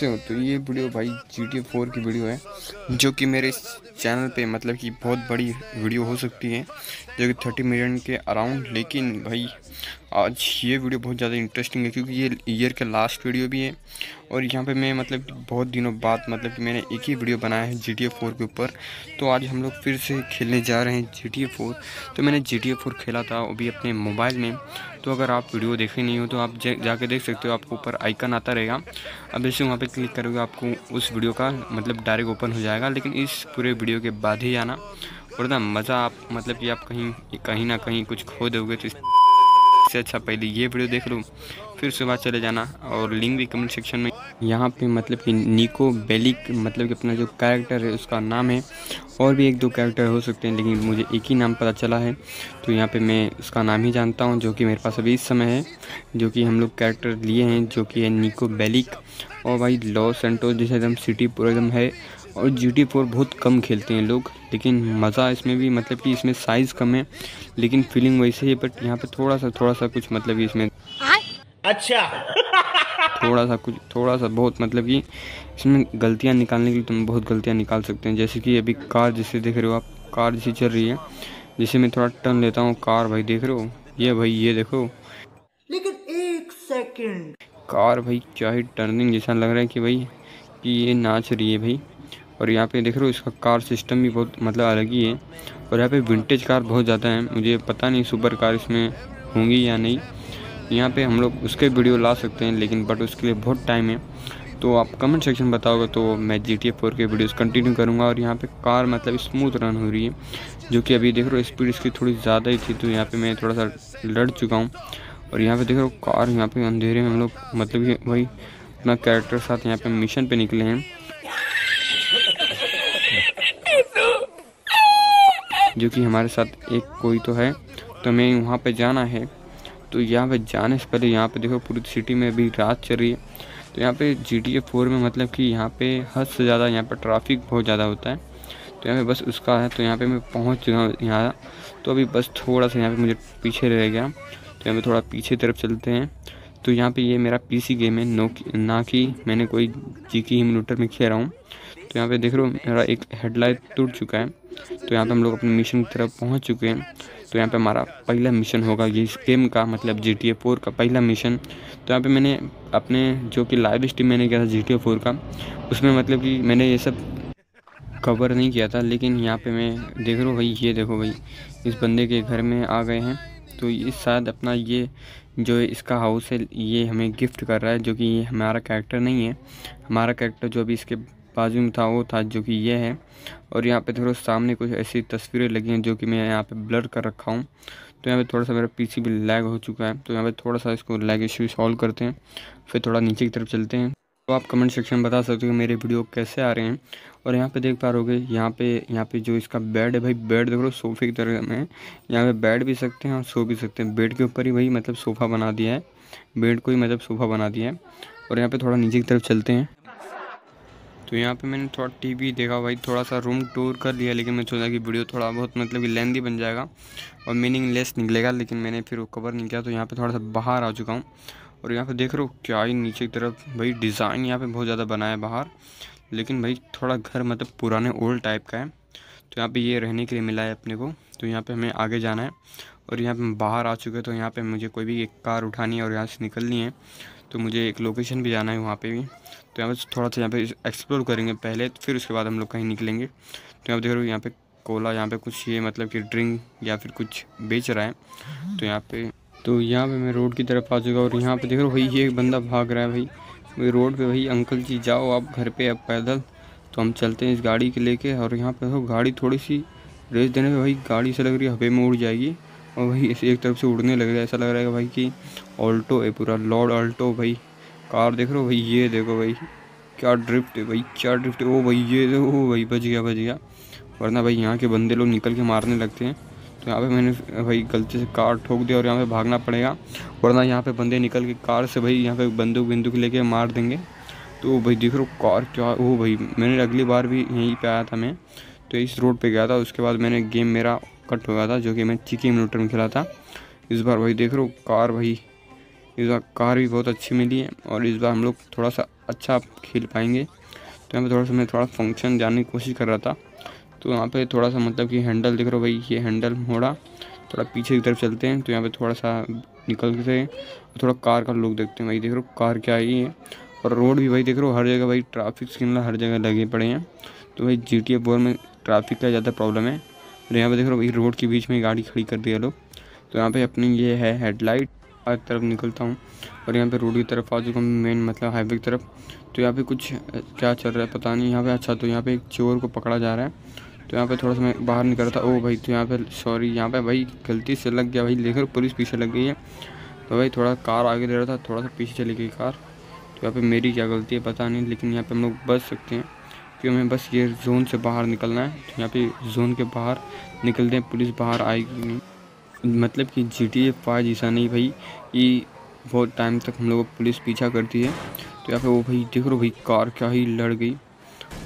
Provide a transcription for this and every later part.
तो ये वीडियो भाई GTA 4 की वीडियो है जो कि मेरे चैनल पे मतलब कि बहुत बड़ी वीडियो हो सकती है जो कि 30 मिलियन के अराउंड। लेकिन भाई आज ये वीडियो बहुत ज़्यादा इंटरेस्टिंग है क्योंकि ये ईयर का लास्ट वीडियो भी है और यहाँ पे मैं मतलब बहुत दिनों बाद मतलब कि मैंने एक ही वीडियो बनाया है GTA 4 के ऊपर। तो आज हम लोग फिर से खेलने जा रहे हैं GTA 4। तो मैंने GTA 4 खेला था वो भी अपने मोबाइल में। तो अगर आप वीडियो देखे नहीं हो तो आप जाके देख सकते हो, आपको ऊपर आइकन आता रहेगा। अब जैसे वहाँ पे क्लिक करोगे आपको उस वीडियो का मतलब डायरेक्ट ओपन हो जाएगा, लेकिन इस पूरे वीडियो के बाद ही आना वरना मज़ा आप मतलब कि आप कहीं ना कहीं कुछ खो दोगे। तो इससे अच्छा पहले ये वीडियो देख लो फिर सुबह चले जाना। और लिंक भी कमेंट सेक्शन में। यहाँ पे मतलब कि निको बेलिक मतलब कि अपना जो कैरेक्टर है उसका नाम है, और भी एक दो कैरेक्टर हो सकते हैं लेकिन मुझे एक ही नाम पता चला है। तो यहाँ पे मैं उसका नाम ही जानता हूँ जो कि मेरे पास अभी इस समय है, जो कि हम लोग कैरेक्टर लिए हैं जो कि है निको बेलिक। और भाई लॉस सेंटोस जैसे एकदम सिटी पूरा एकदम है। और GTA 4 बहुत कम खेलते हैं लोग, लेकिन मज़ा इसमें भी मतलब कि इसमें साइज़ कम है लेकिन फीलिंग वैसे ही। बट यहाँ पे थोड़ा सा कुछ मतलब कि इसमें अच्छा थोड़ा सा बहुत मतलब कि इसमें गलतियाँ निकालने के लिए तुम बहुत गलतियाँ निकाल सकते हैं। जैसे कि अभी कार जैसे देख रहे हो आप, कार जैसी चल रही है, जैसे मैं थोड़ा टर्न लेता हूँ कार भाई देख रहे हो, ये भाई ये देखो लेकिन एक सेकेंड कार भाई क्या ही टर्निंग, जैसा लग रहा है कि भाई कि ये नाच रही है भाई। और यहाँ पे देख रहे हो इसका कार सिस्टम भी बहुत मतलब अलग ही है। और यहाँ पे विंटेज कार बहुत ज़्यादा है, मुझे पता नहीं सुपर कार इसमें होंगी या नहीं। यहाँ पे हम लोग उसके वीडियो ला सकते हैं लेकिन बट उसके लिए बहुत टाइम है। तो आप कमेंट सेक्शन में बताओगे तो मैं GTA 4 के वीडियोस कंटिन्यू करूँगा। और यहाँ पे कार मतलब स्मूथ रन हो रही है जो कि अभी देख रहे हो स्पीड इसकी थोड़ी ज़्यादा ही थी, तो यहाँ पर मैं थोड़ा सा लड़ चुका हूँ। और यहाँ पे देख रहे हो कार यहाँ पे अंधेरे में हम लोग मतलब कि वही अपना कैरेक्टर साथ यहाँ पे मिशन पे निकले हैं जो कि हमारे साथ एक कोई तो है, तो हमें वहाँ पे जाना है। तो यहाँ पे जाने से पहले यहाँ पे देखो पूरी सिटी में अभी रात चल रही है। तो यहाँ पे GTA 4 में मतलब कि यहाँ पे हद से ज़्यादा यहाँ पर ट्रैफिक बहुत ज़्यादा होता है। तो यहाँ पे बस उसका है, तो यहाँ पे मैं पहुँच चुका हूँ यहाँ। तो अभी बस थोड़ा सा यहाँ पर मुझे पीछे रह गया, तो यहाँ पे थोड़ा पीछे तरफ चलते हैं। तो यहाँ पे ये मेरा पीसी गेम है, ना कि मैंने कोई जीके इम्यूलेटर में खेल रहा हूँ। तो यहाँ पे देख रहे हो मेरा एक हेडलाइट टूट चुका है। तो यहाँ पे हम लोग अपने मिशन की तरफ पहुँच चुके हैं। तो यहाँ पे हमारा पहला मिशन होगा ये इस गेम का मतलब GTA 4 का पहला मिशन। तो यहाँ पे मैंने अपने जो कि लाइव स्ट्रीम मैंने किया था GTA 4 का, उसमें मतलब कि मैंने ये सब कवर नहीं किया था। लेकिन यहाँ पर मैं देख रहा हूँ भाई, ये देखो भाई इस बंदे के घर में आ गए हैं। तो ये शायद अपना ये जो इसका हाउस है ये हमें गिफ्ट कर रहा है, जो कि ये हमारा कैरेक्टर नहीं है। हमारा कैरेक्टर जो अभी इसके बाजू में था वो था जो कि ये है। और यहाँ पे थोड़ा सामने कुछ ऐसी तस्वीरें लगी हैं जो कि मैं यहाँ पे ब्लर कर रखा हूँ। तो यहाँ पे थोड़ा सा मेरा पीसी भी लैग हो चुका है, तो यहाँ पे थोड़ा सा इसको लैग इश्यू सॉल्व करते हैं फिर थोड़ा नीचे की तरफ चलते हैं। तो आप कमेंट सेक्शन में बता सकते हो मेरे वीडियो कैसे आ रहे हैं। और यहाँ पे देख पा रहोगे यहाँ पे जो इसका बेड है भाई, बेड देख लो सोफे की तरह में, यहाँ पे बैठ भी सकते हैं और सो भी सकते हैं। बेड के ऊपर ही भाई मतलब सोफ़ा बना दिया है, बेड को ही मतलब सोफ़ा बना दिया है। और यहाँ पे थोड़ा नीचे की तरफ चलते हैं। तो यहाँ पे मैंने थोड़ा टीवी देखा भाई, थोड़ा सा रूम टूर कर लिया, लेकिन मैं सोचा कि वीडियो थोड़ा बहुत मतलब कि लेंदी बन जाएगा और मीनिंगलेस निकलेगा, लेकिन मैंने फिर वो कवर नहीं किया। तो यहाँ पे थोड़ा सा बाहर आ चुका हूँ। और यहाँ पे देख रहे हो क्या ही नीचे की तरफ भाई डिज़ाइन यहाँ पे बहुत ज़्यादा बनाया बाहर, लेकिन भाई थोड़ा घर मतलब पुराने ओल्ड टाइप का है। तो यहाँ पे ये रहने के लिए मिला है अपने को। तो यहाँ पे हमें आगे जाना है और यहाँ पे बाहर आ चुके हैं। तो यहाँ पे मुझे कोई भी एक कार उठानी है और यहाँ से निकलनी है। तो मुझे एक लोकेशन भी जाना है वहाँ पे भी। तो यहाँ पे थोड़ा सा यहाँ पे एक्सप्लोर करेंगे पहले, फिर उसके बाद हम लोग कहीं निकलेंगे। तो यहाँ पे देख रहे हो यहाँ पे कोला, यहाँ पे कुछ ये मतलब कि ड्रिंक या फिर कुछ बेच रहा है। तो यहाँ पे मैं रोड की तरफ आ चुका। और यहाँ पे देख रहे हो भाई ये एक बंदा भाग रहा है भाई, वही रोड पे। भाई अंकल जी जाओ आप घर पे, आप पैदल। तो हम चलते हैं इस गाड़ी के लेके। और यहाँ पे देखो गाड़ी थोड़ी सी रेस देने में भाई गाड़ी से लग रही है हवे में उड़ जाएगी, और भाई ऐसे एक तरफ से उड़ने लग रहा है। ऐसा लग रहा है भाई कि ऑल्टो है पूरा, लॉर्ड ऑल्टो भाई। कार देख रहे हो भाई, ये देखो भाई क्या ड्रिफ्ट है भाई, क्या ड्रिफ्ट है। ओ भाई ये देखो भाई बच गया, वरना भाई यहाँ के बंदे लोग निकल के मारने लगते हैं। तो यहाँ पे मैंने भाई गलती से कार ठोक दिया और यहाँ पे भागना पड़ेगा, वरना यहाँ पे बंदे निकल के कार से भाई यहाँ पे बंदूक लेके मार देंगे। तो भाई देख रहे हो कार क्या, वो भाई मैंने अगली बार भी यहीं पे आया था मैं, तो इस रोड पे गया था। उसके बाद मैंने गेम मेरा कट हो गया था जो कि मैं चिकी इम्यूलेटर में खेला था। इस बार भाई देख रहे हो कार भाई इस बार कार भी बहुत अच्छी मिली है और इस बार हम लोग थोड़ा सा अच्छा खेल पाएंगे। तो यहाँ पे थोड़ा सा मैं थोड़ा फंक्शन जानने की कोशिश कर रहा था, तो यहाँ पे थोड़ा सा मतलब कि हैंडल दिख रहा हो भाई, ये हैंडल मोड़ा, थोड़ा पीछे की तरफ चलते हैं। तो यहाँ पे थोड़ा सा निकल के थोड़ा कार का लुक देखते हैं भाई, देख रहे हो कार क्या आई है। और रोड भी भाई देख रहे हो हर जगह भाई ट्रैफिक सिग्नल हर जगह लगे पड़े हैं। तो भाई GTA 4 में ट्रैफिक का ज़्यादा प्रॉब्लम है। तो यहाँ पे देख रहे हो भाई रोड के बीच में गाड़ी खड़ी कर दिया लोग। तो यहाँ पे अपनी ये है हेडलाइट आज तरफ निकलता हूँ और यहाँ पे रोड की तरफ आ चुका हूँ मेन मतलब हाईवे की तरफ। तो यहाँ पे कुछ क्या चल रहा है पता नहीं यहाँ पे। अच्छा तो यहाँ पे एक चोर को पकड़ा जा रहा है। तो यहाँ पे थोड़ा सा मैं बाहर निकल रहा था, ओ भाई तो यहाँ पे सॉरी यहाँ पे भाई गलती से लग गया भाई, लेकर पुलिस पीछे लग गई है। तो भाई थोड़ा कार आगे दे रहा था, थोड़ा सा पीछे चली गई कार। तो यहाँ पर मेरी क्या गलती है पता नहीं, लेकिन यहाँ पर हम लोग बच सकते हैं कि हमें बस ये जोन से बाहर निकलना है। तो यहाँ पे जोन के बाहर निकलते हैं, पुलिस बाहर आएगी नहीं, मतलब कि GTA 5 जैसा नहीं भाई कि बहुत टाइम तक हम लोग को पुलिस पीछा करती है। तो यहाँ पे वो भाई देख रहे हो भाई कार क्या ही लड़ गई।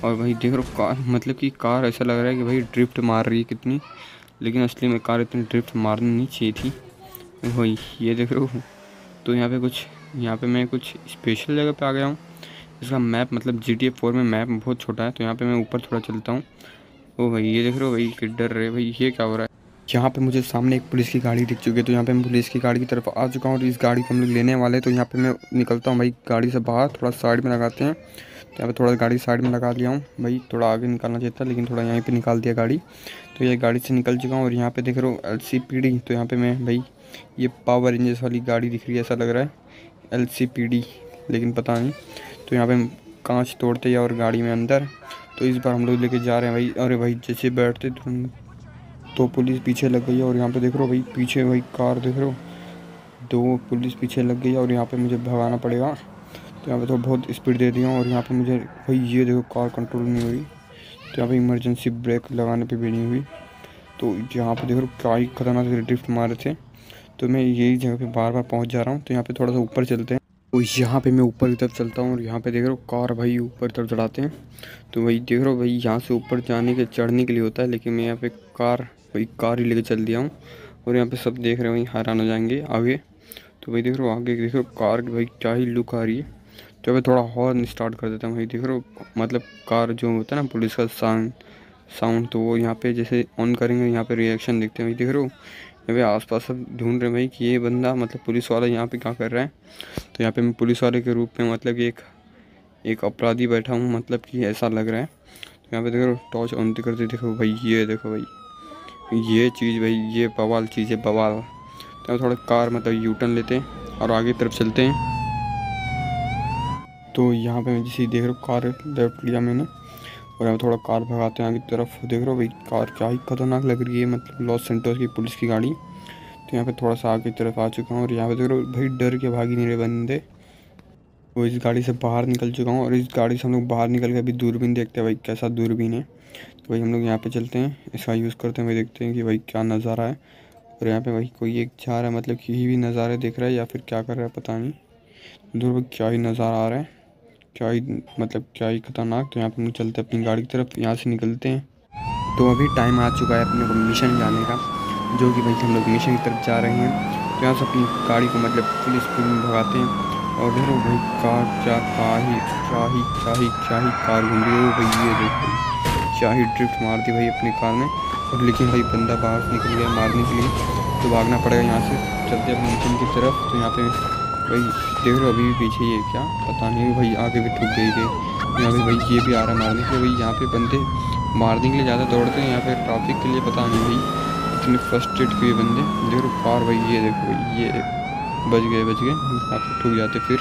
और भाई देख रहे हो कार मतलब कि कार ऐसा लग रहा है कि भाई ड्रिफ्ट मार रही है कितनी, लेकिन असली में कार इतनी ड्रिफ्ट मारनी नहीं चाहिए थी भाई, ये देख रहे हो। तो यहाँ पर कुछ यहाँ पर मैं कुछ स्पेशल जगह पर आ गया हूँ। इसका मैप मतलब GTA 4 में मैप बहुत छोटा है। तो यहाँ पे मैं ऊपर थोड़ा चलता हूँ। ओ भाई ये देख रहे हो भाई कि डर रहे भाई, ये क्या हो रहा है। यहाँ पे मुझे सामने एक पुलिस की गाड़ी दिख चुकी है। तो यहाँ पे मैं पुलिस की गाड़ी की तरफ आ चुका हूँ और इस गाड़ी को हम लोग लेने वाले हैं। तो यहाँ पे मैं निकलता हूँ भाई गाड़ी से बाहर, थोड़ा साइड में लगाते हैं। तो यहाँ पे थोड़ा गाड़ी साइड में लगा दिया हूँ भाई, थोड़ा आगे निकालना चाहिए था लेकिन थोड़ा यहीं पे निकाल दिया गाड़ी। तो ये गाड़ी से निकल चुका हूँ और यहाँ पे देख रहे हो LCPD। तो यहाँ पे मैं भाई ये पावर रेंजर्स वाली गाड़ी दिख रही है, ऐसा लग रहा है LCPD लेकिन पता नहीं। तो यहाँ पे कांच तोड़ते हैं और गाड़ी में अंदर। तो इस बार हम लोग लेके जा रहे हैं भाई। अरे भाई जैसे बैठते तो पुलिस पीछे लग गई है। और यहाँ पे देख रहे हो भाई पीछे भाई कार देख रहे हो, दो पुलिस पीछे लग गई है और यहाँ पे मुझे भगाना पड़ेगा। तो यहाँ पे तो बहुत स्पीड दे दिया और यहाँ पे मुझे भाई ये देखो कार कंट्रोल नहीं हुई। तो यहाँ पर इमरजेंसी ब्रेक लगाने पर भी नहीं हुई। तो यहाँ पर देख रहे हो क्या ही खतरनाक ड्रिफ्ट मारे थे। तो मैं यही जगह पर बार बार पहुँच जा रहा हूँ। तो यहाँ पर थोड़ा सा ऊपर चलते हैं। तो यहाँ पे मैं ऊपर की तरफ चलता हूँ और यहाँ पे देख रहे हो कार भाई ऊपर तरफ चढ़ाते हैं। तो भाई देख रहे हो भाई यहाँ से ऊपर जाने के चढ़ने के लिए होता है, लेकिन मैं यहाँ पे कार ही लेके चल दिया हूँ। और यहाँ पे सब देख रहे हो भाई हैरान हो जाएंगे आगे। तो भाई देख रहे हो आगे देख रहे हो कार की भाई क्या ही लुक आ रही है। तो यहाँ पर थोड़ा हॉर्न स्टार्ट कर देता हूँ भाई, देख रहे हो मतलब कार जो होता है ना पुलिस का साउंड, तो वो यहाँ पर जैसे ऑन करेंगे यहाँ पर रिएक्शन देखते हैं भाई। देख रहे हो भाई आसपास सब ढूंढ रहे भाई कि ये बंदा मतलब पुलिस वाला यहाँ पे क्या कर रहा है। तो यहाँ पे मैं पुलिस वाले के रूप में मतलब एक अपराधी बैठा हूँ, मतलब कि ऐसा लग रहा है। तो यहाँ पे देखो टॉर्च ऑन करते देखो भाई, ये देखो भाई ये चीज़ भाई ये बवाल चीज़ है बवाल। तो थोड़ा कार मतलब यूटर्न लेते हैं और आगे तरफ चलते हैं। तो यहाँ पर जैसे देख रहा हूँ कार लेफ्ट लिया मैंने और यहाँ थोड़ा कार भगाते हैं आगे की तरफ। देख रहे हो भाई कार क्या ही खतरनाक लग रही है, मतलब लॉस सेंटोस की पुलिस की गाड़ी। तो यहाँ पे थोड़ा सा आगे की तरफ आ चुका हूँ और यहाँ पे देख रहे हो भाई डर के भागी नहीं रहे बंदे। वो इस गाड़ी से बाहर निकल चुका हूँ और इस गाड़ी से हम लोग बाहर निकल के अभी दूरबीन देखते हैं भाई कैसा दूरबीन है। तो भाई हम लोग यहाँ पर चलते हैं, इसका यूज़ करते हैं भाई, देखते हैं कि भाई क्या नज़ारा है। और यहाँ पर भाई कोई एक जा रहा है, मतलब कि भी नज़ारे देख रहा है या फिर क्या कर रहा है पता नहीं। दूर क्या ही नज़ारा आ रहा है, क्या ही मतलब क्या ही खतरनाक। तो यहाँ पर हम चलते अपनी गाड़ी की तरफ, यहाँ से निकलते हैं। तो अभी टाइम आ चुका है अपने को मिशन जाने का, जो कि भाई हम लोग मिशन की तरफ जा रहे हैं। तो यहाँ से अपनी गाड़ी को मतलब फुल स्पीड में भगाते हैं। और देख रहे हो भाई कार क्या ही कार घूम रही है भाई, ये देखो क्या ही ड्रिफ्ट मार दी भाई अपनी कार ने। और लेकिन भाई बंदा बाहर से निकल गया मारने के लिए, तो भागना पड़ेगा यहाँ से। चलते अपने मिशन की तरफ। तो यहाँ पर भाई देख रहे हो अभी भी पीछे ये क्या पता नहीं भाई आगे भी ठुक गई थी। यहाँ पे भाई ये भी आ रहा है मारने के लिए भाई, यहाँ पे बंदे मारने के लिए ज़्यादा दौड़ते हैं, यहाँ पे ट्रैफिक के लिए पता नहीं भाई इतने फ्रस्ट्रेट हुए बंदे। देख रहे हो कार भाई ये देखो भाई ये बच गए यहाँ पे ठुक जाते। फिर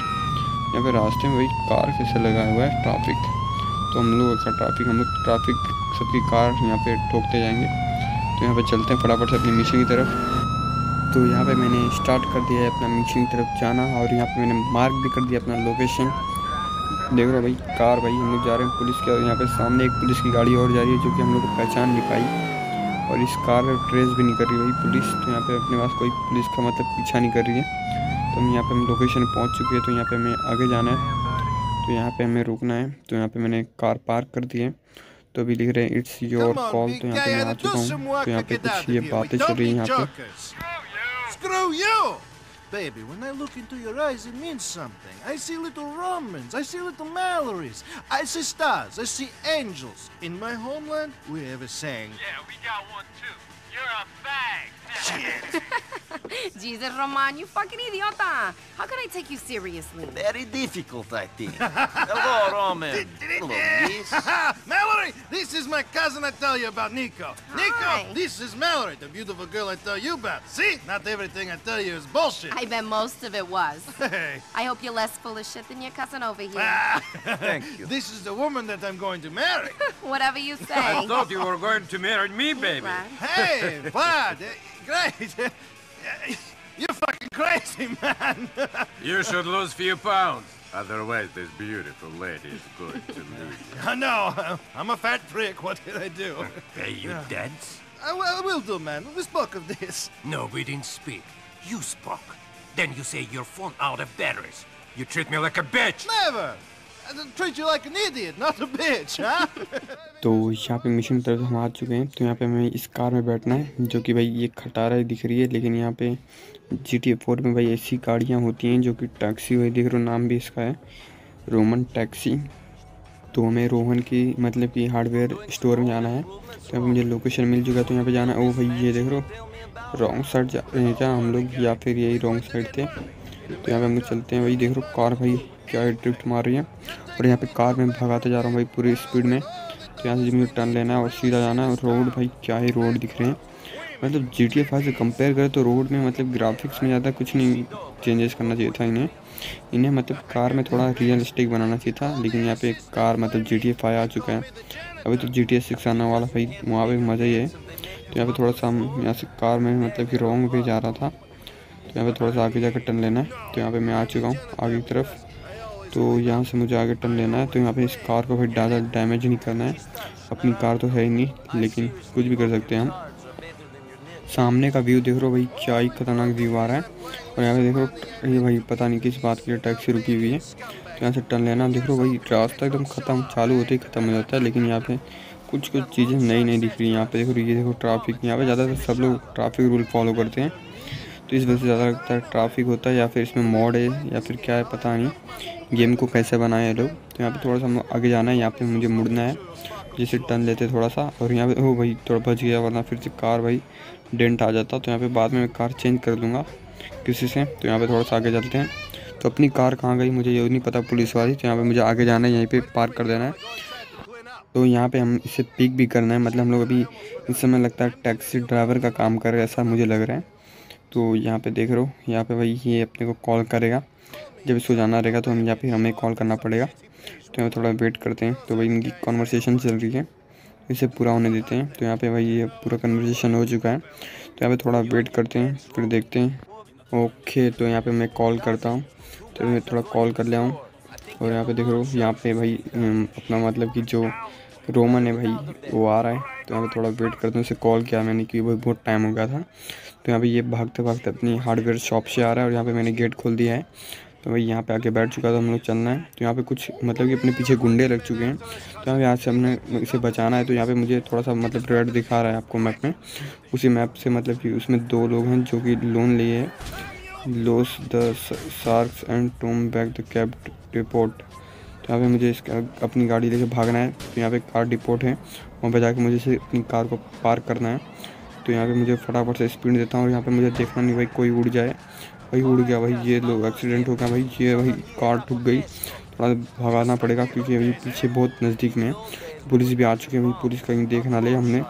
यहाँ पे रास्ते में भाई कार कैसे लगा हुआ है ट्रैफिक, तो हम लोग ट्रैफिक सबकी कार यहाँ पर ठोकते जाएँगे। तो यहाँ पर चलते हैं फटाफट से अपनी मिशन की तरफ। तो यहाँ पे मैंने स्टार्ट कर दिया है अपना मिशन की तरफ जाना और यहाँ पे मैंने मार्क भी कर दिया अपना लोकेशन। देख रहे हो भाई कार भाई हम लोग जा रहे हैं पुलिस के, और यहाँ पे सामने एक पुलिस की गाड़ी और जा रही है जो कि हम लोग को पहचान नहीं पाई। और इस कार में ट्रेस भी नहीं कर रही भाई पुलिस, तो यहाँ पे अपने पास कोई पुलिस का मतलब पीछा नहीं कर रही है। तो हम यहाँ पर हम लोकेशन पहुँच चुके हैं। तो यहाँ पर हमें आगे जाना है, तो यहाँ पर हमें रुकना है। तो यहाँ पर मैंने कार पार्क कर दी है। तो अभी लिख रहे हैं इट्स योर कॉल। तो यहाँ पर मैं आ चुका हूँ। तो यहाँ पर कुछ ये बातें चल रही हैं यहाँ पर। Screw you! baby, when I look into your eyes, it means something. I see little Romans, I see little Mallorys, I see stars, I see angels. In my homeland, we have a saying. Yeah, we got one too. You're a fag. Shit. Jesus, Roman, you fucking idiota. How can I take you seriously? Very difficult, I think. Hello, Roman. Hello, Miss. Mallory, this is my cousin I tell you about, Nico. Hi. Nico, this is Mallory, the beautiful girl I tell you about. See? Not everything I tell you is bullshit. I bet most of it was. Hey. I hope you're less full of shit than your cousin over here. Thank you. This is the woman that I'm going to marry. Whatever you say. I thought you were going to marry me, baby. Right. Hey! Bud, great. You're fucking crazy, man. You should lose a few pounds. Otherwise, this beautiful lady is going to lose you. I know. I'm a fat prick. What did I do? Hey, you dance? I will do, man. We spoke of this. No, we didn't speak. You spoke. Then you say your phone out of batteries. You treat me like a bitch. Never. Treat you like an idiot, not a bitch, huh? तो यहाँ पे mission की तरफ हम आ चुके हैं। तो यहाँ पे हमें इस कार में बैठना है, जो कि भाई ये खटारा दिख रही है, लेकिन यहाँ पे GTA 4 में भाई ऐसी गाड़ियाँ होती हैं जो कि टैक्सी वही दिख रहा, नाम भी इसका है रोमन टैक्सी। तो हमें रोहन की मतलब कि हार्डवेयर स्टोर में जाना है। तो मुझे लोकेशन मिल चुका है, तो यहाँ पे जाना है। ओ भाई ये देख रहो, रॉन्ग साइड जा रहे थे हम लोग, या फिर यही रॉन्ग साइड थे। तो यहाँ पे हम चलते हैं। वही देख रहो कार भाई क्या ड्रिफ्ट मार रही है, और यहाँ पे कार में भगाते जा रहा हूँ भाई पूरी स्पीड में। तो यहाँ से मुझे टर्न लेना है और सीधा जाना है। रोड भाई क्या ही रोड दिख रहे हैं, मतलब GTA 5 से कंपेयर करें तो रोड में मतलब ग्राफिक्स में ज़्यादा कुछ नहीं चेंजेस करना चाहिए था इन्हें मतलब कार में थोड़ा रियलिस्टिक बनाना चाहिए था। लेकिन यहाँ पे कार मतलब GTA 5 आ चुका है, अभी तो GTA 6 आने वाला भाई, वहाँ पर मज़ा ही है। तो यहाँ पर थोड़ा सा हम यहाँ से कार में मतलब कि रॉन्ग वे जा रहा था, तो यहाँ पर थोड़ा सा आगे जाकर टर्न लेना है। तो यहाँ पर मैं आ चुका हूँ आगे की तरफ, तो यहाँ से मुझे आगे टर्न लेना है। तो यहाँ पे इस कार को फिर ज़्यादा डैमेज नहीं करना है, अपनी कार तो है ही नहीं, लेकिन कुछ भी कर सकते हैं हम। सामने का व्यू देख रहे हो भाई, क्या ही खतरनाक व्यू आ रहा है। और यहाँ पे देख रहे हो ये भाई पता नहीं किस बात के लिए टैक्सी रुकी हुई है। तो यहाँ से टर्न लेना। देख रहे हो भाई रास्ता एकदम ख़त्म, चालू होते ही ख़त्म हो जाता है। लेकिन यहाँ पर कुछ चीज़ें नई नई दिख रही हैं। यहाँ पर देख रहे हो, ये देखो ट्रैफिक, यहाँ पर ज़्यादातर सब लोग ट्रैफिक रूल फॉलो करते हैं, तो इस वजह से ज़्यादा लगता है ट्रैफिक होता है, या फिर इसमें मॉड है, या फिर क्या है पता नहीं, गेम को कैसे बनाए लोग। तो यहाँ पे थोड़ा सा आगे जाना है, यहाँ पे मुझे मुड़ना है, जैसे टर्न लेते थोड़ा सा। और यहाँ पे ओ भाई थोड़ा बच गया, वरना फिर से कार भाई डेंट आ जाता। तो यहाँ पे बाद में मैं कार चेंज कर दूँगा किसी से। तो यहाँ पर थोड़ा सा आगे चलते हैं। तो अपनी कार कहाँ गई मुझे ये नहीं पता, पुलिस वाली। तो यहाँ पर मुझे आगे जाना है, यहीं पर पार्क कर देना है। तो यहाँ पे हम इसे पिक भी करना है, मतलब हम लोग अभी इस समय लगता है टैक्सी ड्राइवर का काम कर रहे हैं, ऐसा मुझे लग रहा है। तो यहाँ पे देख रहे हो, यहाँ पे भाई ये अपने को कॉल करेगा, जब इसको जाना रहेगा तो हम यहाँ पे हमें कॉल करना पड़ेगा। तो यहाँ थोड़ा वेट करते हैं। तो भाई इनकी कॉन्वर्सेशन चल रही है, इसे पूरा होने देते हैं। तो यहाँ पे भाई ये पूरा कन्वर्सेशन हो चुका है। तो यहाँ पे थोड़ा वेट करते हैं, फिर देखते हैं। ओके, तो यहाँ पर मैं कॉल करता हूँ, तो मैं थोड़ा कॉल कर लिया हूँ। और यहाँ पर देख रहे हो, यहाँ पर भाई अपना मतलब कि जो रोमन है भाई वो आ रहा है। तो यहाँ पे थोड़ा वेट करते हैं, उसे कॉल किया मैंने कि भाई बहुत टाइम हो गया था। तो यहाँ पे ये भागते भागते अपनी हार्डवेयर शॉप से आ रहा है, और यहाँ पे मैंने गेट खोल दिया है। तो भाई यहाँ पे आके बैठ चुका था, हम लोग चलना है। तो यहाँ पे कुछ मतलब कि अपने पीछे गुंडे लग चुके हैं, तो यहाँ से हमने इसे बचाना है। तो यहाँ पे मुझे थोड़ा सा मतलब रेड दिखा रहा है आपको मैप में, उसी मैप से मतलब कि उसमें 2 लोग हैं जो कि लोन लिए है, loss the sharks and Tom back the cab report. यहाँ पे मुझे इसका अपनी गाड़ी लेके भागना है। तो यहाँ पे कार डिपोट है, वहाँ पर जाके मुझे इसे अपनी कार को पार्क करना है। तो यहाँ पे मुझे फटाफट से स्पीड देता हूँ, और यहाँ पे मुझे देखना नहीं भाई कोई उड़ जाए। भाई उड़ गया भाई, ये लोग एक्सीडेंट हो गया भाई, ये भाई कार ठुक गई। थोड़ा भगाना पड़ेगा क्योंकि अभी पीछे बहुत नज़दीक में है। पुलिस भी आ चुकी है भाई, पुलिस कहीं देख ना ले हमने,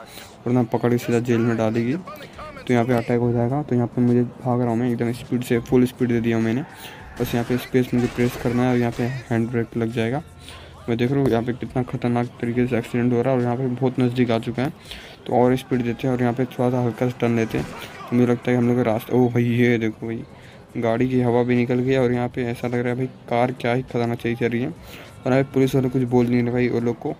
वरना पकड़ के सीधा जेल में डालेगी। तो यहाँ पर अटैक हो जाएगा। तो यहाँ पर मुझे भाग रहा हूँ मैं एकदम स्पीड से, फुल स्पीड दे दिया मैंने। बस यहाँ पे स्पेस मुझे प्रेस करना है, और यहाँ पे हैंड ब्रेक लग जाएगा। मैं देख रहा हूँ यहाँ पे कितना खतरनाक तरीके से एक्सीडेंट हो रहा है, और यहाँ पे बहुत नज़दीक आ चुका है। तो और स्पीड देते हैं, और यहाँ पे थोड़ा सा हल्का सा टर्न लेते हैं। तो मुझे लगता है कि हम लोग रास्ता, ओ भाई ये देखो भाई गाड़ी की हवा भी निकल गई है। और यहाँ पर ऐसा लग रहा है भाई कार क्या ही खतरनाक चली जा रही है। और यहाँ पुलिस वाले कुछ बोल नहीं रहे भाई, उन लोग को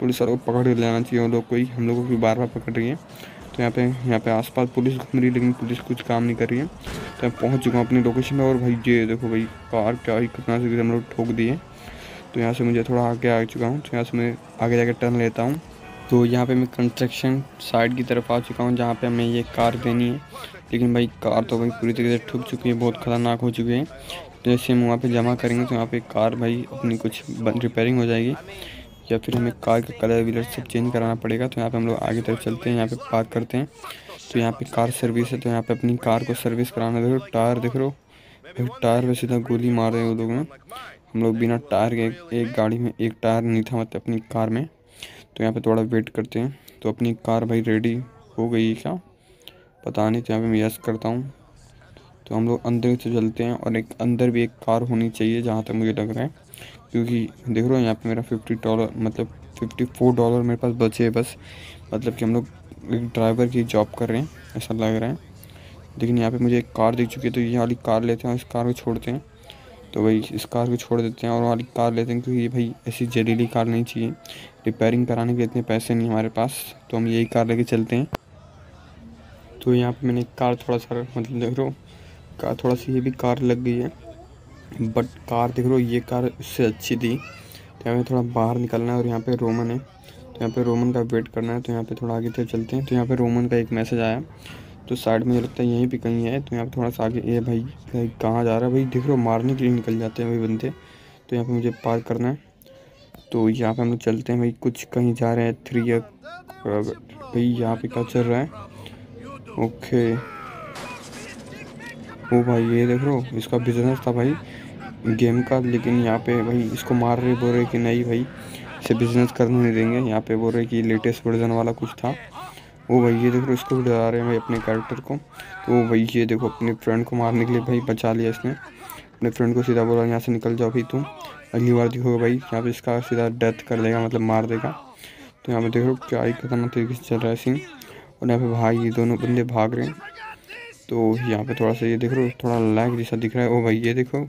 पुलिस वालों को पकड़ लेना चाहिए, उन लोग को ही हम लोगों को बार बार पकड़ रही है। तो यहाँ पे आसपास पुलिस घूम रही है, लेकिन पुलिस कुछ काम नहीं कर रही है। तो मैं पहुँच चुका हूँ अपनी लोकेशन में, और भाई ये देखो भाई कार क्या ही कितना से हम लोग ठोक दिए। तो यहाँ से मुझे थोड़ा आगे आ चुका हूँ, तो यहाँ से मैं आगे जाके टर्न लेता हूँ। तो यहाँ पे मैं कंस्ट्रक्शन साइड की तरफ आ चुका हूँ, जहाँ पे हमें ये कार देनी है। लेकिन भाई कार तो भाई पूरी तरीके से ठुक चुकी है, बहुत ख़तरनाक हो चुकी है। जैसे हम वहाँ पे जमा करेंगे तो वहाँ पे कार भाई अपनी कुछ रिपेयरिंग हो जाएगी या फिर हमें कार का कलर व्हीलर सब चेंज कराना पड़ेगा। तो यहाँ पे हम लोग आगे तरफ चलते हैं, यहाँ पे पार्क करते हैं। तो यहाँ पे कार सर्विस है, तो यहाँ पे अपनी कार को सर्विस कराना। देखो टायर, देख लो टायर पे सीधा गोली मार रहे हैं वो लोग में। हम लोग बिना टायर के, एक गाड़ी में एक टायर नहीं था मतलब अपनी कार में। तो यहाँ पे थोड़ा वेट करते हैं। तो अपनी कार भाई रेडी हो गई क्या पता नहीं, तो यहाँ पर मैं यस करता हूँ। तो हम लोग अंदर से चलते हैं और एक अंदर भी एक कार होनी चाहिए जहाँ तक मुझे लग रहा है, क्योंकि देख रहे हो यहाँ पे मेरा $50 मतलब $54 मेरे पास बचे हैं बस। मतलब कि हम लोग एक ड्राइवर की जॉब कर रहे हैं ऐसा लग रहा है। लेकिन यहाँ पे मुझे एक कार दिख चुकी है, तो ये वाली कार लेते हैं और इस कार को छोड़ते हैं। तो भाई इस कार को छोड़ देते हैं और वाली कार लेते हैं, क्योंकि ये भाई ऐसी जहरीली कार नहीं चाहिए। रिपेयरिंग कराने के इतने पैसे नहीं हमारे पास, तो हम यही कार लेके चलते हैं। तो यहाँ पर मैंने कार थोड़ा सा मतलब देख लो कार थोड़ा सी ये भी कार लग गई है, बट कार देख लो ये कार उससे अच्छी थी। तो यहाँ पर थोड़ा बाहर निकलना है और यहाँ पे रोमन है, तो यहाँ पे रोमन का वेट करना है। तो यहाँ पे थोड़ा आगे तक चलते हैं। तो यहाँ पे रोमन का एक मैसेज आया, तो साइड में लगता है यहीं पे कहीं है। तो यहाँ पे थोड़ा सा आगे ये भाई कहाँ जा रहा है भाई, देख लो मारने के लिए निकल जाते हैं भाई बंदे। तो यहाँ पर मुझे पार्क करना है। तो यहाँ पर हम लोग चलते हैं भाई, कुछ कहीं जा रहे हैं 3 भाई। यहाँ पर क्या चल रहा है? ओके वो भाई ये देख लो इसका बिजनेस था भाई गेम का, लेकिन यहाँ पे भाई इसको मार रहे, बोल रहे कि नहीं भाई इसे बिजनेस करने नहीं देंगे। यहाँ पे बोल रहे कि लेटेस्ट वर्जन वाला कुछ था वो भाई। ये देख लो इसको भी डरा रहे हैं भाई अपने कैरेक्टर को। तो भाई ये देखो अपने फ्रेंड को मारने के लिए भाई बचा लिया इसने, अपने फ्रेंड को सीधा बोला यहाँ से निकल जाओ भाई तुम, अगली बार देखोगे भाई यहाँ पर इसका सीधा डेथ कर देगा मतलब मार देगा। तो यहाँ पर देख लो क्या ही खतरनाक तरीके से चल रहा है सीन। और यहाँ पर भाई ये दोनों बंदे भाग रहे हैं। तो यहाँ पे थोड़ा सा ये देख लो थोड़ा लैग जैसा दिख रहा है। ओ भाई ये देखो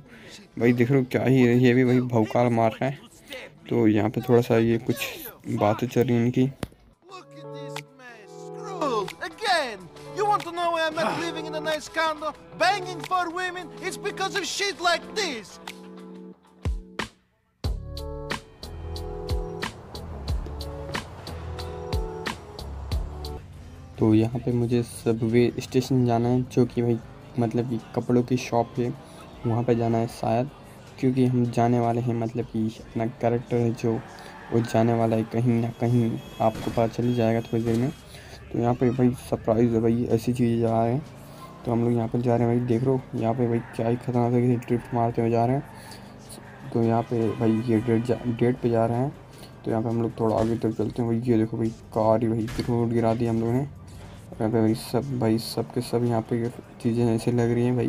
भाई देख लो क्या ही ये भी भाई भौकाल मार रहा है। तो यहाँ पे थोड़ा सा ये कुछ बातें चल रही हैं इनकी। तो यहाँ पे मुझे सबवे स्टेशन जाना है, जो कि भाई मतलब कि कपड़ों की शॉप है, वहाँ पे जाना है शायद, क्योंकि हम जाने वाले हैं। मतलब कि अपना कैरेक्टर है जो वो जाने वाला है कहीं ना कहीं, आपको पता चल ही जाएगा थोड़ी देर में। तो यहाँ पे भाई सरप्राइज़ है भाई, ऐसी चीज़ें जा रहे हैं। तो हम लोग यहाँ पर जा रहे हैं भाई, देख लो यहाँ पर भाई क्या ही खतरनाक है, ड्रिफ्ट मारते हुए जा रहे हैं। तो यहाँ पर भाई ये डेट पर जा रहे हैं। तो यहाँ पर हम लोग थोड़ा आगे तक चलते हैं। भाई ये देखो भाई कार ही भाई रोड गिरा दी हम लोगों ने। यहाँ पे भाई सब के सब यहाँ पे चीज़ें ऐसे लग रही हैं भाई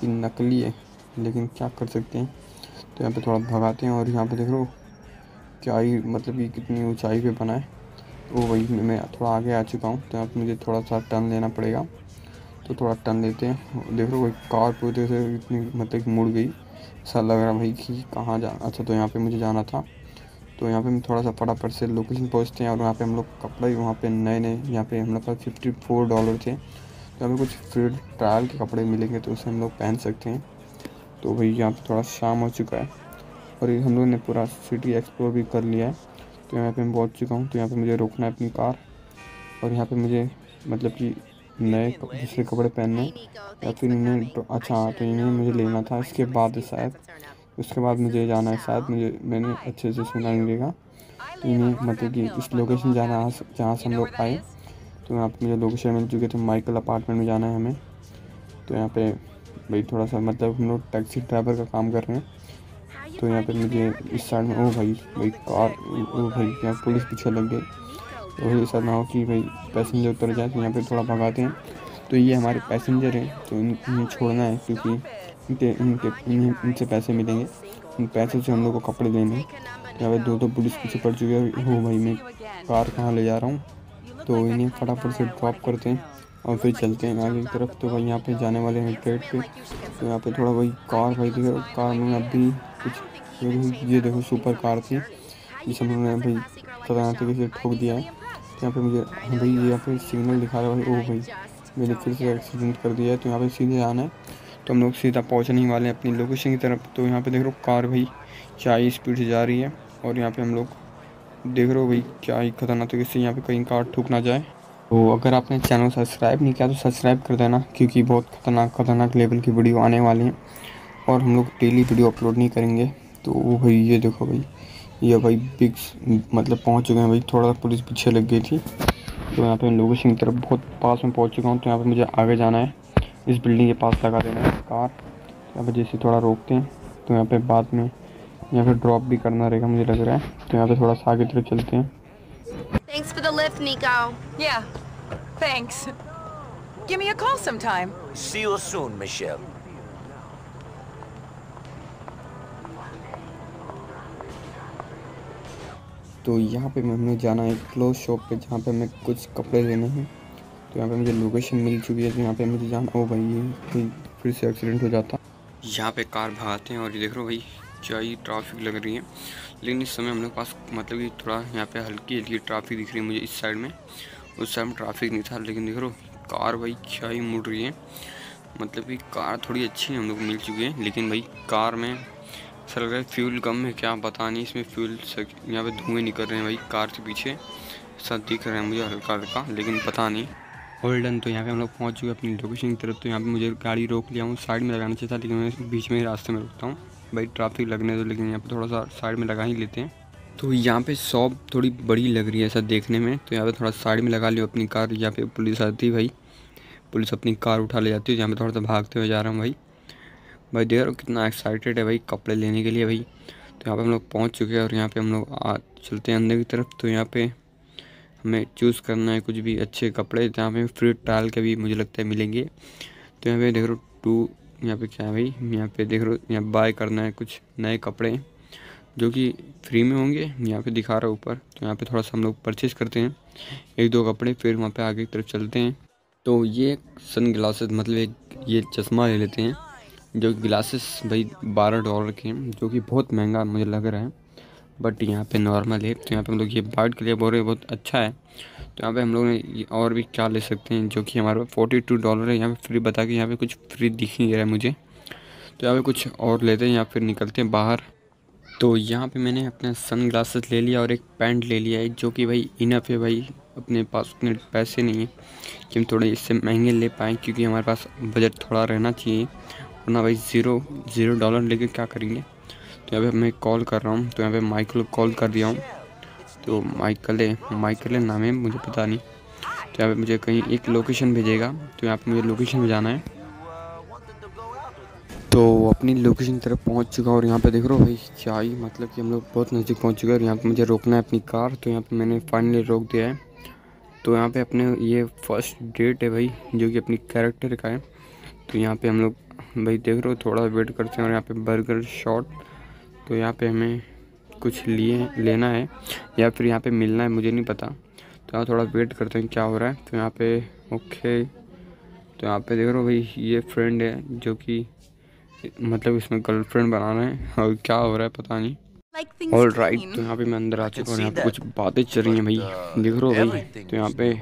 कि नकली है, लेकिन क्या कर सकते हैं। तो यहाँ पे थोड़ा भगाते हैं और यहाँ पे देख लो क्या ही मतलब कि कितनी ऊंचाई पे बना है। तो भाई मैं थोड़ा आगे आ चुका हूँ, तो यहाँ पे मुझे थोड़ा सा टर्न लेना पड़ेगा। तो थोड़ा टर्न लेते हैं। देख लो भाई कार पूरी तरह से इतनी मतलब मुड़ गई, ऐसा लग रहा भाई कि कहाँ जाना। अच्छा तो यहाँ पर मुझे जाना था, तो यहाँ पे हम थोड़ा सा फटाफट से लोकेशन पहुँचते हैं। और वहाँ पे हम लोग कपड़े वहाँ पे नए, यहाँ पे हम लोग का $54 थे। तो हमें कुछ फ्री ट्रायल के कपड़े मिलेंगे, तो उसे हम लोग पहन सकते हैं। तो भाई यहाँ पे थोड़ा शाम हो चुका है और ये हम लोग ने पूरा सिटी एक्सप्लोर भी कर लिया है। तो यहाँ पर मैं पहुँच चुका हूँ। तो यहाँ पर मुझे रोकना है अपनी कार, और यहाँ पर मुझे मतलब कि नए दूसरे कपड़े पहनने या फिर इन्हें, अच्छा तो इन्हें मुझे लेना था, इसके बाद शायद उसके बाद मुझे जाना है शायद, मुझे मैंने अच्छे से सुना नहीं देगा। तो इन्हें मतलब कि इस लोकेशन जाना है जहाँ से हम लोग आए। तो यहाँ पे मुझे लोकेशन मिल चुकी है, तो माइकल अपार्टमेंट में जाना है हमें। तो यहाँ पे भाई थोड़ा सा मतलब हम लोग टैक्सी ड्राइवर का काम कर रहे हैं। तो यहाँ पे मुझे इस साइड में, ओ भाई भाई कार, ओ भाई यहाँ पुलिस पीछे लग गई। तो ऐसा ना हो कि भाई पैसेंजर उतर जाए, तो यहाँ पर थोड़ा भगाते हैं। तो ये हमारे पैसेंजर हैं, तो इन्हें छोड़ना है क्योंकि इनसे पैसे मिलेंगे, उन पैसे से हम लोग को कपड़े देने। यहाँ पे दो पुलिस पीछे पड़ चुकी है। हो भाई मैं कार कहाँ ले जा रहा हूँ। तो इन्हें फटाफट से ड्रॉप करते हैं और फिर चलते हैं आगे की तरफ। तो भाई यहाँ पे जाने वाले हैं गेट पे। तो यहाँ पे थोड़ा भाई कार, भाई देखो कार में अभी कुछ, ये देखो सुपर कार थी जिसे हम लोगों ने भाई खतरनाक तरीके से ठोक दिया है। यहाँ पर मुझे भाई यहाँ पर सिग्नल दिखा रहा है भाई, ओ भाई मैंने फिर से एक्सीडेंट कर दिया है। तो यहाँ पर सीधे आना है, तो हम लोग सीधा पहुंचने वाले हैं अपनी लोकेशन की तरफ। तो यहाँ पे देख रहे हो कार भाई क्या ही स्पीड से जा रही है, और यहाँ पे हम लोग देख रहे हो भाई क्या ही खतरनाक तरीके से यहाँ पे कहीं कार ठुक ना जाए। तो अगर आपने चैनल सब्सक्राइब नहीं किया तो सब्सक्राइब कर देना, क्योंकि बहुत खतरनाक लेवल की वीडियो आने वाली हैं और हम लोग डेली वीडियो अपलोड नहीं करेंगे। तो वो भाई ये देखो भाई, ये भाई बिग मतलब पहुंच चुके हैं भाई। थोड़ा सा पुलिस पीछे लग गई थी तो यहाँ पे लोकेशन की तरफ बहुत पास में पहुंच चुका हूँ। तो यहाँ पे मुझे आगे जाना है, इस बिल्डिंग के पास लगा देना है कार। यहाँ पर जैसे थोड़ा रोकते हैं तो यहाँ पे बाद में यहाँ पे ड्रॉप भी करना रहेगा मुझे लग रहा है। तो यहाँ पे थोड़ा सा आगे तरफ चलते हैं। Thanks for the lift, Nico. Yeah, thanks. Give me a call sometime. See you soon, Michelle. तो यहाँ पे हमें जाना है क्लोथ शॉप पे, जहाँ पे हमें कुछ कपड़े लेने हैं। तो यहाँ पे मुझे लोकेशन मिल चुकी है, तो यहाँ पे मुझे जाना। ओ भाई ये फिर से एक्सीडेंट हो जाता। यहाँ पे कार भगाते हैं और ये देख रहे हो भाई क्या ही ट्रैफिक लग रही है। लेकिन इस समय हम लोग पास मतलब कि थोड़ा यहाँ पे हल्की हल्की ट्रैफिक दिख रही है मुझे इस साइड में, उस साइड में ट्रैफिक नहीं था। लेकिन देख रहो कार भाई क्या ही मुड़ रही है, मतलब कि कार थोड़ी अच्छी हम लोग मिल चुकी है। लेकिन भाई कार में ऐसा लग रहा है फ्यूल कम है क्या पता नहीं, इसमें फ्यूल यहाँ पे धुएँ निकल रहे हैं भाई कार के पीछे, सब दिख रहे हैं मुझे हल्का हल्का लेकिन पता नहीं। होल्डन तो यहाँ पे हम लोग पहुँच चुके हैं अपनी लोकेशन की तरफ। तो यहाँ पे मुझे गाड़ी रोक लिया हूँ, साइड में लगाना चाहिए था लेकिन मैं बीच में ही रास्ते में रुकता हूँ भाई, ट्रैफिक लगने दो। लेकिन यहाँ पे थोड़ा सा साइड में लगा ही लेते हैं। तो यहाँ पे शॉप थोड़ी बड़ी लग रही है ऐसा देखने में, तो यहाँ पे थोड़ा साइड में लगा लियो अपनी कार। यहाँ पे पुलिस आती है भाई, पुलिस अपनी कार उठा ले जाती है। यहाँ पे थोड़ा सा भागते हुए जा रहा हूँ भाई। भाई देख रहा हूँ कितना एक्साइटेड है भाई कपड़े लेने के लिए भाई। तो यहाँ पर हम लोग पहुँच चुके हैं और यहाँ पर हम लोग चलते हैं अंदर की तरफ। तो यहाँ पर हमें चूज़ करना है कुछ भी अच्छे कपड़े, जहाँ पर फ्री ट्रायल के भी मुझे लगता है मिलेंगे। तो यहाँ पर देख रहा हूँ यहाँ पे क्या है भाई, यहाँ पे देख रहे हो यहाँ बाय करना है कुछ नए कपड़े जो कि फ्री में होंगे, यहाँ पे दिखा रहा है ऊपर। तो यहाँ पे थोड़ा सा हम लोग परचेज़ करते हैं एक दो कपड़े, फिर वहाँ पे आगे की तरफ चलते हैं। तो ये सन ग्लासेस मतलब ये चश्मा ले लेते हैं, जो ग्लासेस भाई $12 के हैं, जो कि बहुत महंगा मुझे लग रहा है बट यहाँ पर नॉर्मल है। तो यहाँ पर हम लोग ये बाइट के लिए बोल रहे बहुत अच्छा है। तो यहाँ पे हम लोग और भी क्या ले सकते हैं, जो कि हमारे पास $42 है। यहाँ पे फ्री बता के यहाँ पे कुछ फ्री दिख नहीं रहा है मुझे, तो यहाँ पे कुछ और लेते हैं या फिर निकलते हैं बाहर। तो यहाँ पे मैंने अपना सन ग्लासेस ले लिया और एक पैंट ले लिया है, जो कि भाई इनफ है भाई। अपने पास उतने पैसे नहीं है कि हम थोड़े इससे महंगे ले पाएँ, क्योंकि हमारे पास बजट थोड़ा रहना चाहिए, वरना भाई $0 लेके क्या करेंगे। तो यहाँ पर मैं कॉल कर रहा हूँ, तो यहाँ पर माइकल को कॉल कर दिया हूँ। तो माइकल है नाम है मुझे पता नहीं। तो यहाँ पे मुझे कहीं एक लोकेशन भेजेगा, तो यहाँ पे मुझे लोकेशन में जाना है। तो अपनी लोकेशन की तरफ पहुँच चुका और यहाँ पे देख रहे हो भाई क्या ही मतलब कि हम लोग बहुत नज़दीक पहुँच चुके हैं। और यहाँ पे मुझे रोकना है अपनी कार, तो यहाँ पे मैंने फाइनली रोक दिया है। तो यहाँ पर अपने ये फर्स्ट डेट है भाई, जो कि अपनी कैरेक्टर का है। तो यहाँ पर हम लोग भाई देख रहे हो थोड़ा वेट करते हैं। और यहाँ पर बर्गर शॉट, तो यहाँ पर हमें कुछ लेना है या फिर यहाँ पे मिलना है मुझे नहीं पता। तो यहाँ थोड़ा वेट करते हैं क्या हो रहा है। तो यहाँ पे ओके, तो यहाँ पे देख रहे हो भाई ये फ्रेंड है जो कि मतलब इसमें गर्लफ्रेंड बनाना है और क्या हो रहा है पता नहीं। ऑलराइट तो यहाँ पे मैं अंदर आ चुका हूँ। यहाँ पे कुछ बातें चल रही हैं भाई, देख रहे हो भाई। तो यहाँ पे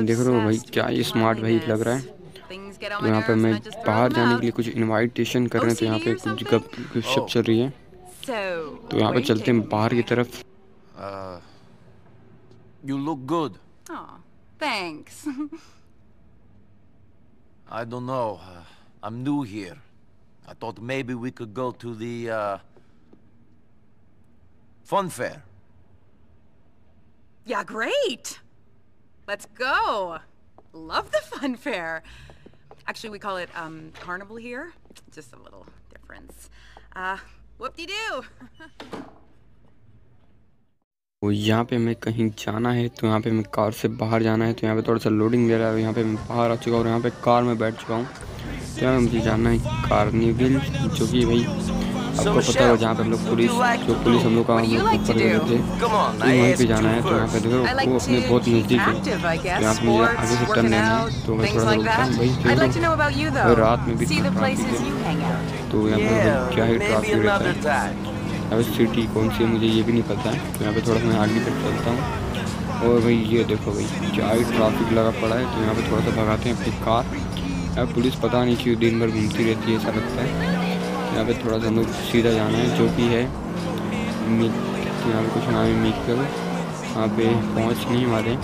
देख रहे हो भाई क्या ये स्मार्ट भाई लग रहा है। तो यहाँ पे मैं बाहर जाने के लिए कुछ इन्वाइटेशन कर रहे हैं। तो यहाँ पे कुछ गपशप चल रही है, तो यहाँ पे चलते हैं बाहर की तरफ। You look good. Oh, thanks. I don't know. I'm new here. I thought maybe we could go to the fun fair. Yeah, great. Let's go. Love the fun fair. Actually, we call it carnival here. Just a little difference. तो यहाँ पे मैं कहीं जाना है, तो यहाँ पे मैं कार से बाहर जाना है। तो यहाँ पे थोड़ा सा लोडिंग ले रहा है। यहाँ पे मैं बाहर आ चुका हूँ और यहाँ पे कार में बैठ चुका हूँ। तो यहाँ पे मुझे जाना है कार्निवल, जो कि भाई आपको पता है जहाँ पे हम लोग पुलिस हम लोग का ऊपर गए थे, वहीं पे जाना है। तो यहाँ पे देखो वो अपने बहुत नज़दीक है। तो यहाँ पे मुझे आगे से टर्न लेना है, तो मैं थोड़ा रुकता हूँ भाई। और रात में भी तो यहाँ पे क्या ही ट्रैफिक रहता है, यहाँ पे सिटी कौन सी है मुझे ये भी नहीं पता है। तो यहाँ पे थोड़ा मैं आगे तक चलता हूँ और भाई ये देखो भाई क्या ही ट्रैफिक लगा पड़ा है। तो यहाँ पे थोड़ा सा भगाते हैं अपनी कार। यहाँ पुलिस पता नहीं क्यों दिन भर घूमती रहती है ऐसा लगता है। यहाँ पे थोड़ा सा हम लोग सीधा जाना है, जो कि है यहाँ पे कुछ नाम है मीकर, यहाँ पे पहुँच नहीं हमारे।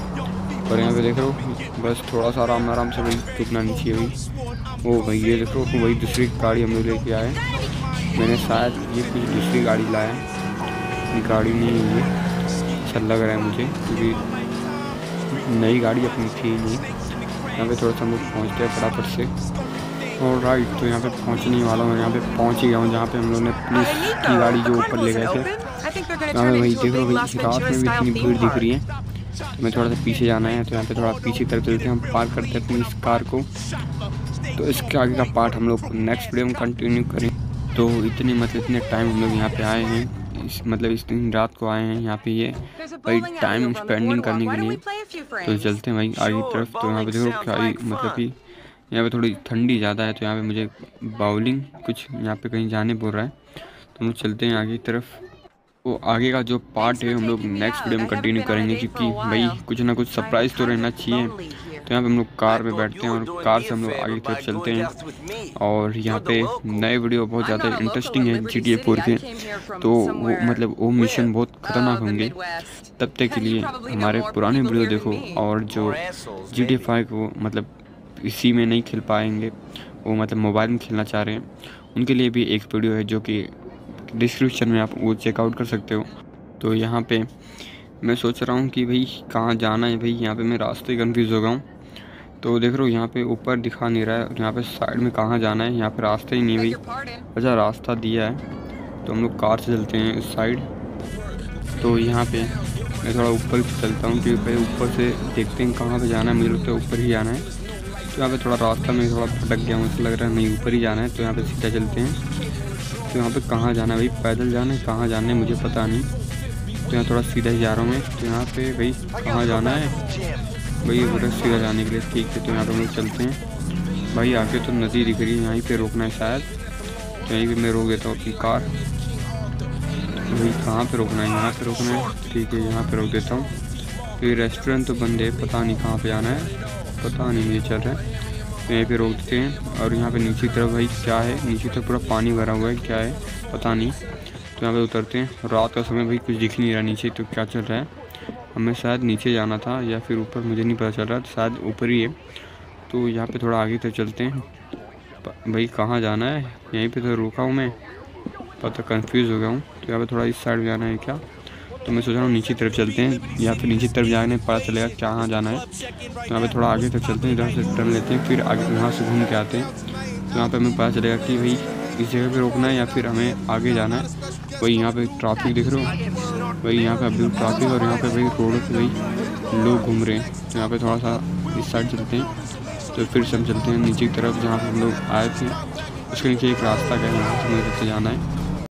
पर यहाँ पे देख रहे हो बस थोड़ा सा आराम आराम से भाई टूटना नहीं चाहिए भाई। ओ भाई ये देखो वही दूसरी गाड़ी हम लोग लेके आए, मैंने शायद ये कुछ दूसरी गाड़ी लाया है, गाड़ी नहीं हुई अच्छा लग रहा है मुझे क्योंकि नई गाड़ी अपनी थी नहीं। यहाँ पर थोड़ा सा हम लोग पहुँचते हैं फटाफट से। और राइट तो यहाँ पर पहुँचने वाला हूँ, यहाँ पर पहुँच ही गया हूँ जहाँ पर हम लोग ने पुलिस की गाड़ी जो ऊपर ले गए थे। यहाँ पे भाई देख लो भाई रात में भी इतनी भीड़ दिख रही है, हमें थोड़ा सा पीछे जाना है तो यहाँ पे थोड़ा पीछे तरफ चलते हैं, हम पार करते हैं अपनी इस कार को। तो इसके आगे का पार्ट हम लोग नेक्स्ट वीडियो में कंटिन्यू करें। तो इतने मतलब इतने टाइम हम लोग यहाँ पे आए हैं, इस मतलब इस दिन रात को आए हैं यहाँ पे ये भाई टाइम स्पेंडिंग करने के लिए। तो चलते हैं भाई आगे तरफ। तो यहाँ पे देखो क्या मतलब कि यहाँ पर थोड़ी ठंडी ज़्यादा है तो यहाँ पर मुझे बाउलिंग कुछ यहाँ पर कहीं जाने बोल रहा है तो हम लोग चलते हैं आगे तरफ। तो आगे का जो पार्ट है हम लोग नेक्स्ट वीडियो में कंटिन्यू करेंगे क्योंकि भाई कुछ ना कुछ सरप्राइज तो रहना चाहिए। तो यहाँ पे हम लोग कार में बैठते हैं और कार से हम लोग आगे तरफ चलते हैं। और यहाँ पे नए वीडियो बहुत ज़्यादा इंटरेस्टिंग है GTA 4 के, तो वो मतलब वो मिशन बहुत खतरनाक होंगे। तब तक के लिए हमारे पुराने वीडियो देखो, और जो GTA 5 वो मतलब इसी में नहीं खेल पाएंगे, वो मतलब मोबाइल में खेलना चाह रहे हैं, उनके लिए भी एक वीडियो है जो कि डिस्क्रिप्शन में आप वो चेकआउट कर सकते हो। तो यहाँ पे मैं सोच रहा हूँ कि भाई कहाँ जाना है भाई, यहाँ पे मैं रास्ते कंफ्यूज हो गया हूँ। तो देख रहे हो यहाँ पे ऊपर दिखा नहीं रहा है, यहाँ पे साइड में कहाँ जाना है, यहाँ पे रास्ता ही नहीं है भाई। अच्छा रास्ता दिया है तो हम लोग कार से चलते हैं उस साइड। तो यहाँ पे मैं थोड़ा ऊपर चलता हूँ क्योंकि भाई ऊपर से देखते हैं कहाँ पर जाना है, मुझे लगता है ऊपर ही जाना है। तो यहाँ पर थोड़ा रास्ता में थोड़ा भटक गया, मुझे लग रहा है नहीं ऊपर ही जाना है। तो यहाँ पर सीधा चलते हैं। तो यहाँ पे कहाँ जाना है भाई, पैदल जाना है कहाँ जाना है मुझे पता नहीं। तो यहाँ थोड़ा सीधा ही जा रहा हूँ मैं। तो यहाँ पे भाई कहाँ जाना है भाई, थोड़ा सीधा जाने के लिए ठीक है। तो यहाँ पे हम लोग चलते हैं भाई। आगे तो नदी दिख रही है, यहीं पे रोकना है शायद, तो यहीं पर मैं रोक देता हूँ अपनी कार। भाई कहाँ पर रोकना है, यहाँ पर रोकना है ठीक है, यहाँ पर रोक देता हूँ। तो ये रेस्टोरेंट तो बंद है, पता नहीं कहाँ पर जाना है, पता नहीं मुझे चल रहा है। यहीं पे रोकते हैं। और यहाँ पे नीचे की तरफ भाई क्या है, नीचे तरफ पूरा पानी भरा हुआ है, क्या है पता नहीं। तो यहाँ पे उतरते हैं। रात का समय भाई कुछ दिख नहीं रहा नीचे, तो क्या चल रहा है, हमें शायद नीचे जाना था या फिर ऊपर, मुझे नहीं पता चल रहा, तो शायद ऊपर ही है। तो यहाँ पे थोड़ा आगे तक चलते हैं भाई। कहाँ जाना है, यहीं पर तो रोका हूँ मैं, पता कन्फ्यूज़ हो गया हूँ। तो यहाँ पर थोड़ा इस साइड जाना है क्या, तो मैं सोच रहा हूँ नीचे तरफ चलते हैं। या फिर नीचे तरफ जाने पता चलेगा कहाँ जाना है। तो यहाँ पे थोड़ा आगे तक चलते हैं, इधर से टर्न लेते हैं, फिर आगे यहाँ से घूम के आते हैं। तो यहाँ पे हमें पता चलेगा कि भाई इस जगह पे रोकना है या फिर हमें आगे जाना है। वही यहाँ पे ट्रैफिक दिख रहा हो भाई, यहाँ पर अभी ट्रैफिक, और यहाँ पर भाई रोड पर भाई लोग घूम रहे हैं। तो यहाँ पर थोड़ा सा इस साइड चलते हैं। तो फिर से हम चलते हैं नीचे की तरफ जहाँ पर हम लोग आए थे, उसके नीचे एक रास्ता गए, वहाँ से जाना है।